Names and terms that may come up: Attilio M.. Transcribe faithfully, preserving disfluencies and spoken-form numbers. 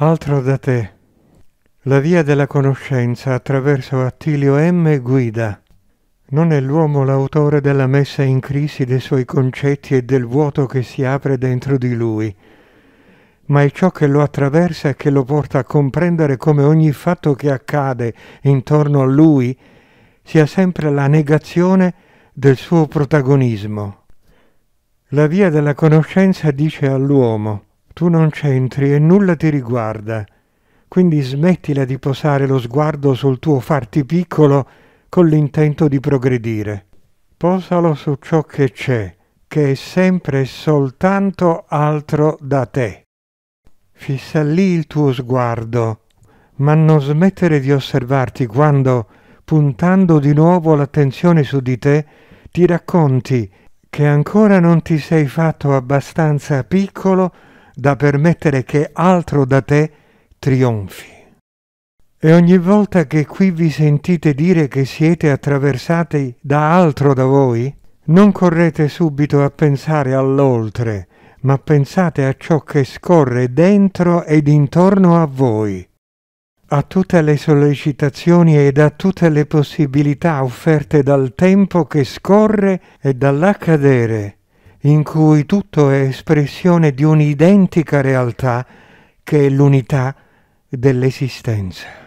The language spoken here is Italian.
Altro da te. La via della conoscenza attraverso Attilio M. guida. Non è l'uomo l'autore della messa in crisi dei suoi concetti e del vuoto che si apre dentro di lui, ma è ciò che lo attraversa e che lo porta a comprendere come ogni fatto che accade intorno a lui sia sempre la negazione del suo protagonismo. La via della conoscenza dice all'uomo: tu non c'entri e nulla ti riguarda, quindi smettila di posare lo sguardo sul tuo farti piccolo con l'intento di progredire. Posalo su ciò che c'è, che è sempre e soltanto altro da te. Fissa lì il tuo sguardo, ma non smettere di osservarti quando, puntando di nuovo l'attenzione su di te, ti racconti che ancora non ti sei fatto abbastanza piccolo da permettere che altro da te trionfi. E ogni volta che qui vi sentite dire che siete attraversati da altro da voi, non correte subito a pensare all'oltre, ma pensate a ciò che scorre dentro ed intorno a voi, a tutte le sollecitazioni ed a tutte le possibilità offerte dal tempo che scorre e dall'accadere, in cui tutto è espressione di un'identica realtà che è l'unità dell'esistenza.